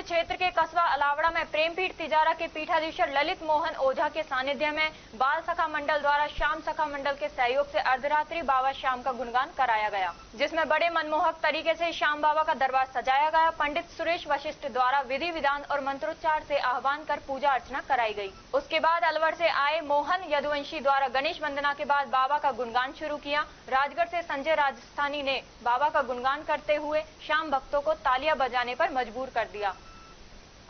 उत्तराखंड क्षेत्र के कस्बा अलावडा में प्रेमपीठ तिजारा के पीठाधीश्वर ललित मोहन ओझा के सानिध्य में बाल सखा मंडल द्वारा श्याम सखा मंडल के सहयोग से अर्धरात्रि बाबा श्याम का गुणगान कराया गया, जिसमें बड़े मनमोहक तरीके से श्याम बाबा का दरबार सजाया गया। पंडित सुरेश वशिष्ठ द्वारा विधि विधान और मंत्रोच्चार से आह्वान कर पूजा अर्चना कराई गई। उसके बाद अलवर से आए मोहन यदुवंशी द्वारा गणेश वंदना के बाद बाबा का गुणगान शुरू किया। राजगढ़ से संजय राजस्थानी ने बाबा का गुणगान करते हुए श्याम भक्तों को तालियां बजाने पर मजबूर कर दिया।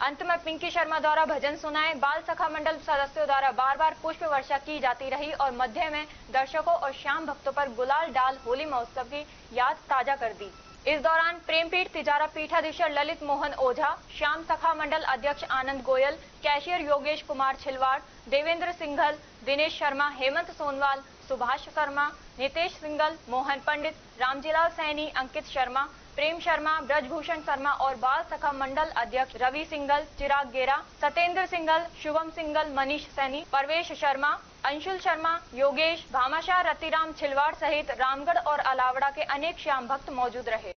अंत में पिंकी शर्मा द्वारा भजन सुनाए। बाल सखा मंडल सदस्यों द्वारा बार बार पुष्प वर्षा की जाती रही और मध्य में दर्शकों और श्याम भक्तों पर गुलाल डाल होली महोत्सव की याद ताजा कर दी। इस दौरान प्रेमपीठ तिजारा पीठाधीश्वर ललित मोहन ओझा, श्याम सखा मंडल अध्यक्ष आनंद गोयल, कैशियर योगेश कुमार छिलवाड़, देवेंद्र सिंघल, दिनेश शर्मा, हेमंत सोनवाल, सुभाष शर्मा, नितेश सिंघल, मोहन पंडित, रामजीलाल सैनी, अंकित शर्मा, प्रेम शर्मा, ब्रजभूषण शर्मा और बाल सखा मंडल अध्यक्ष रवि सिंघल, चिराग गेरा, सतेंद्र सिंघल, शुभम सिंघल, मनीष सैनी, परवेश शर्मा, अंशुल शर्मा, योगेश भामाशाह, रतिराम छिलवाड़ सहित रामगढ़ और अलावड़ा के अनेक श्याम भक्त मौजूद रहे।